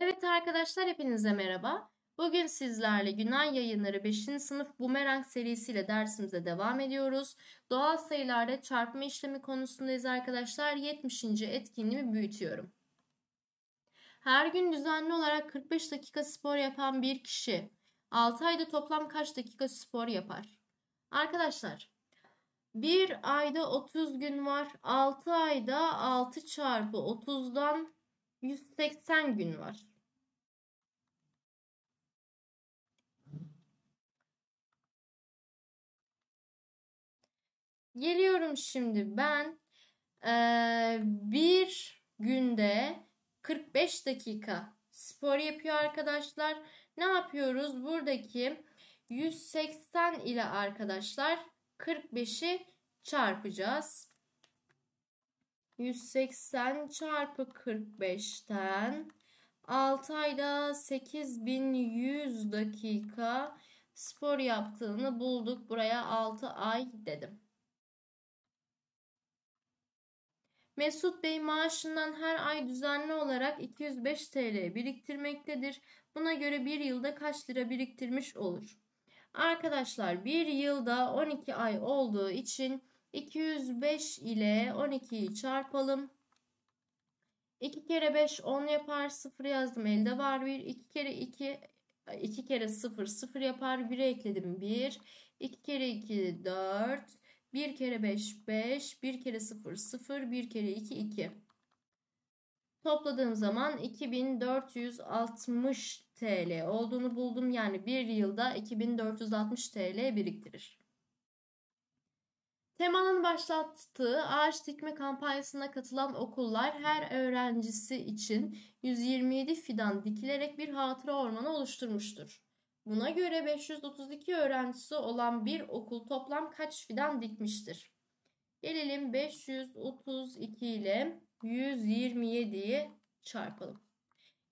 Evet arkadaşlar, hepinize merhaba. Bugün sizlerle Günay Yayınları 5. sınıf Bumerang serisiyle dersimize devam ediyoruz. Doğal sayılarda çarpma işlemi konusundayız arkadaşlar. 70. etkinliğimi büyütüyorum. Her gün düzenli olarak 45 dakika spor yapan bir kişi 6 ayda toplam kaç dakika spor yapar? Arkadaşlar, bir ayda 30 gün var. 6 ayda 6 çarpı 30'dan 180 gün var. Geliyorum şimdi ben. Bir günde 45 dakika spor yapıyor arkadaşlar. Ne yapıyoruz? Buradaki 180 ile arkadaşlar 45'i çarpacağız. 180 çarpı 45'ten 6 ayda 8100 dakika spor yaptığını bulduk. Buraya 6 ay dedim. Mesut Bey maaşından her ay düzenli olarak 205 TL biriktirmektedir. Buna göre bir yılda kaç lira biriktirmiş olur? Arkadaşlar, bir yılda 12 ay olduğu için 205 ile 12'yi çarpalım. 2 kere 5 10 yapar. 0 yazdım, elde var 1. 2 kere 2 kere 0 0 yapar. 1'e ekledim 1. 2 kere 2 4. 1 kere 5 5. 1 kere 0 0. 1 kere 2 2. Topladığım zaman 2460 TL olduğunu buldum. Yani bir yılda 2460 TL biriktirir. Tema'nın başlattığı ağaç dikme kampanyasına katılan okullar her öğrencisi için 127 fidan dikilerek bir hatıra ormanı oluşturmuştur. Buna göre 532 öğrencisi olan bir okul toplam kaç fidan dikmiştir? Gelelim 532 ile 127'yi çarpalım.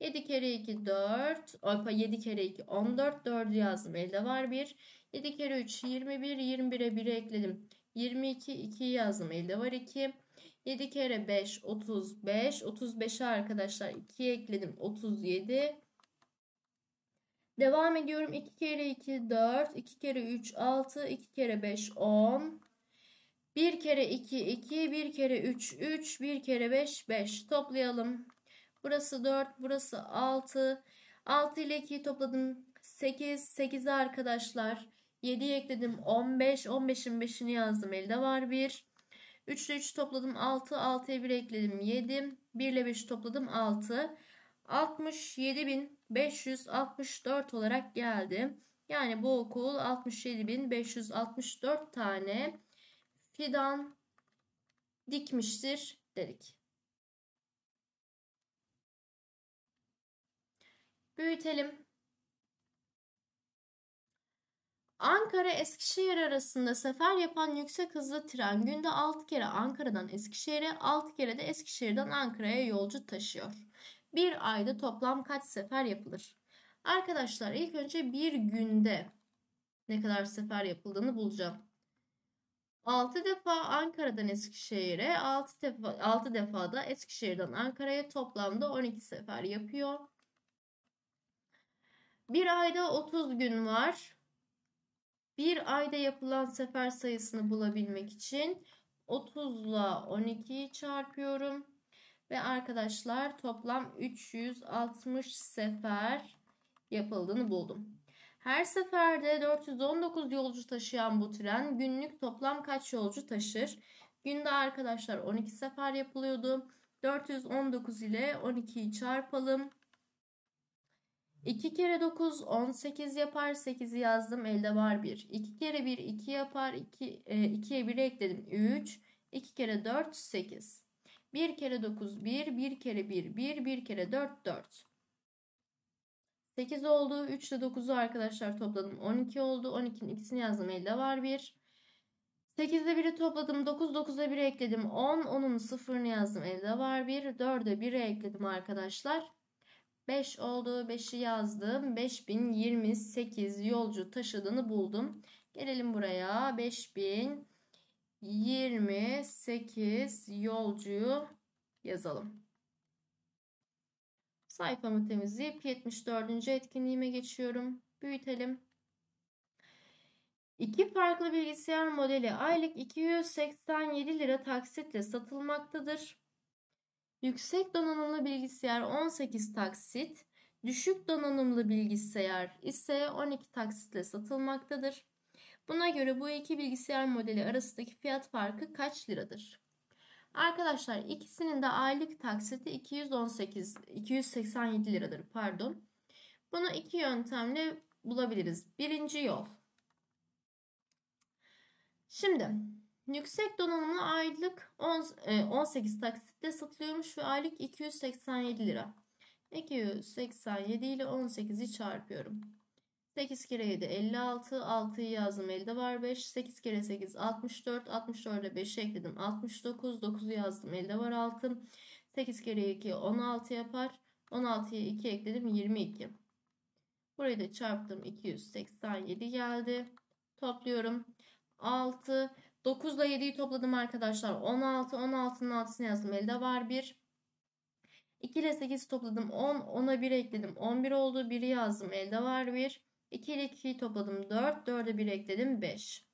7 kere 2 4, 7 kere 2 14, 4'ü yazdım, elde var 1. 7 kere 3 21, 21'e 1'i ekledim. 22, 2'yi yazdım, elde var 2. 7 kere 5 35, 35'e arkadaşlar 2'yi ekledim, 37. Devam ediyorum. 2 kere 2 4, 2 kere 3 6, 2 kere 5 10. 1 kere 2 2, 1 kere 3 3, 1 kere 5 5. Toplayalım. Burası 4, burası 6. 6 ile 2'yi topladım. 8, 8'e arkadaşlar 7'yi ekledim. 15, 15'in 5'ini yazdım. Elde var 1. 3 ile 3 topladım. 6, 6'ya 1 ekledim. 7. 1 ile 5 topladım. 6. 67.564 olarak geldi. Yani bu okul 67.564 tane fidan dikmiştir dedik. Büyütelim. Ankara-Eskişehir arasında sefer yapan yüksek hızlı tren günde 6 kere Ankara'dan Eskişehir'e, 6 kere de Eskişehir'den Ankara'ya yolcu taşıyor. Bir ayda toplam kaç sefer yapılır? Arkadaşlar, ilk önce bir günde ne kadar sefer yapıldığını bulacağım. 6 defa Ankara'dan Eskişehir'e, 6 defa da Eskişehir'den Ankara'ya, toplamda 12 sefer yapıyor. Bir ayda 30 gün var. Bir ayda yapılan sefer sayısını bulabilmek için 30'la 12'yi çarpıyorum. Ve arkadaşlar, toplam 360 sefer yapıldığını buldum. Her seferde 419 yolcu taşıyan bu tren günlük toplam kaç yolcu taşır? Günde arkadaşlar 12 sefer yapılıyordu. 419 ile 12'yi çarpalım. 2 kere 9 18 yapar. 8'i yazdım, elde var 1. 2 kere 1 2 yapar. 2'ye 1'i ekledim 3. 2 kere 4 8. 1 kere 9 1, 1 kere 1 1, 1 kere 4 4. 8 oldu. 3 ile 9'u arkadaşlar topladım, 12 oldu. 12'nin ikisini yazdım, elde var 1. 8 ile 1'i topladım, 9, 9'a 1'i ekledim 10. 10'un 0'ını yazdım, elde var 1. 4'e 1'i ekledim arkadaşlar, 5 oldu. 5'i yazdım, 5028 yolcu taşıdığını buldum. Gelelim buraya, 5000 28 yolcuyu yazalım. Sayfamı temizleyip 74. etkinliğime geçiyorum. Büyütelim. İki farklı bilgisayar modeli aylık 287 lira taksitle satılmaktadır. Yüksek donanımlı bilgisayar 18 taksit, düşük donanımlı bilgisayar ise 12 taksitle satılmaktadır. Buna göre bu iki bilgisayar modeli arasındaki fiyat farkı kaç liradır? Arkadaşlar ikisinin de aylık taksiti 287 liradır pardon. Bunu iki yöntemle bulabiliriz. Birinci yol. Şimdi yüksek donanımlı aylık 18 taksitle satılıyormuş ve aylık 287 lira. 287 ile 18'i çarpıyorum. 8 kere 7 56, 6'yı yazdım elde var 5, 8 kere 8 64, 64'e 5'i ekledim 69, 9'u yazdım elde var 6, 8 kere 2 16 yapar, 16'ya 2 ekledim 22. Burayı da çarptım 287 geldi, topluyorum 6, 9 ile 7'yi topladım arkadaşlar 16, 16'nın 6'sını yazdım elde var 1. 2 ile 8 topladım 10, 10'a 1 ekledim 11 oldu, 1'i yazdım elde var 1. 2 ile 2'yi topladım 4, 4'e 1 ekledim 5.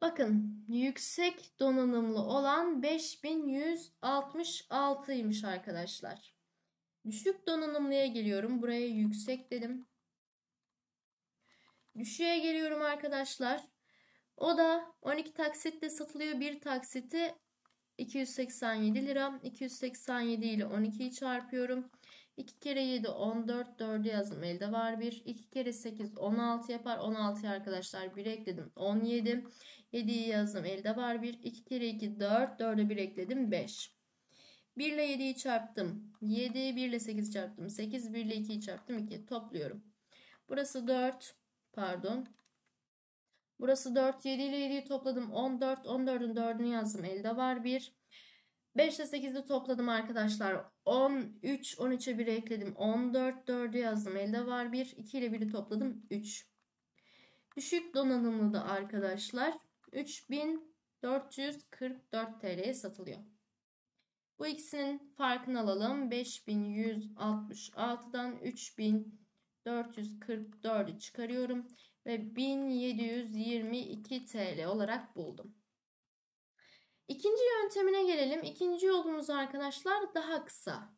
Bakın yüksek donanımlı olan 5166'ymış arkadaşlar. Düşük donanımlıya geliyorum. Buraya yüksek dedim. Düşüğe geliyorum arkadaşlar. O da 12 taksitle satılıyor. Bir taksiti 287 lira. 287 ile 12'yi çarpıyorum. 2 kere 7 14, 4'ü yazdım elde var 1. 2 kere 8 16 yapar, 16'ya arkadaşlar 1'e ekledim 17, 7'yi yazdım elde var 1. 2 kere 2 4, 4'e 1 ekledim 5. 1 ile 7'yi çarptım 7, 1 ile 8 çarptım 8, 1 ile 2'yi çarptım 2, topluyorum. Burası 4 pardon, burası 4, 7 ile 7'yi topladım 14, 14'ün 4'ünü yazdım elde var 1. 5 ile 8'i topladım arkadaşlar. 13, 13'e 1 ekledim. 14, 4'ü yazdım. Elde var 1. 2 ile 1'i topladım. 3. Düşük donanımlı da arkadaşlar 3444 TL'ye satılıyor. Bu ikisinin farkını alalım. 5166'dan 3444'ü çıkarıyorum. Ve 1722 TL olarak buldum. İkinci yöntemine gelelim. İkinci yolumuz arkadaşlar daha kısa.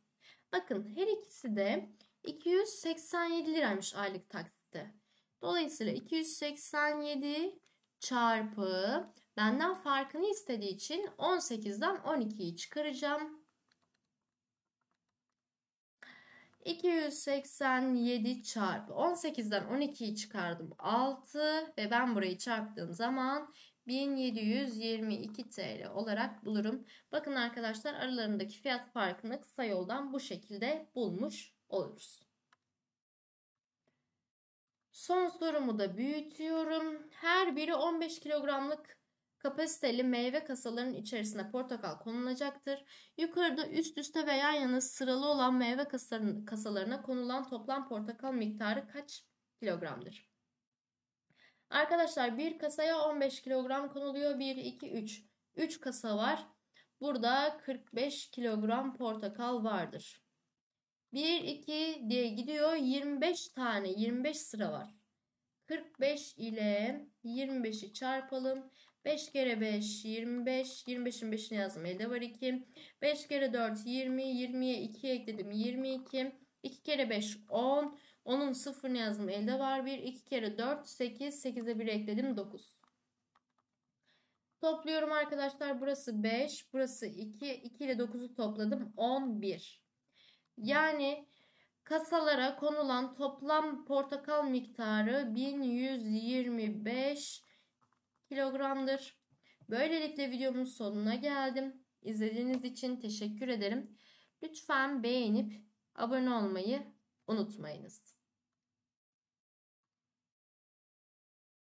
Bakın her ikisi de 287 liraymış aylık taksitte. Dolayısıyla 287 çarpı benden farkını istediği için 18'den 12'yi çıkaracağım. 287 çarpı 18'den 12'yi çıkardım 6 ve ben burayı çarptığım zaman 1722 TL olarak bulurum. Bakın arkadaşlar aralarındaki fiyat farkını kısa yoldan bu şekilde bulmuş oluruz. Son sorumu da büyütüyorum. Her biri 15 kilogramlık kapasiteli meyve kasalarının içerisine portakal konulacaktır. Yukarıda üst üste ve yan yana sıralı olan meyve kasalarına konulan toplam portakal miktarı kaç kilogramdır? Arkadaşlar bir kasaya 15 kilogram konuluyor. 1, 2, 3. 3 kasa var. Burada 45 kilogram portakal vardır. 1, 2 diye gidiyor. 25 tane, 25 sıra var. 45 ile 25'i çarpalım. 5 kere 5, 25. 25'in 5'ini yazdım. Elde var 2. 5 kere 4, 20. 20'ye 2 ekledim. 22. 2 kere 5, 10. Onun sıfırını yazdım. Elde var 1. 2 kere 4. 8. 8'e 1 ekledim. 9. Topluyorum arkadaşlar. Burası 5. Burası 2. 2 ile 9'u topladım. 11. Yani kasalara konulan toplam portakal miktarı 1125 kilogramdır. Böylelikle videomun sonuna geldim. İzlediğiniz için teşekkür ederim. Lütfen beğenip abone olmayı unutmayınız.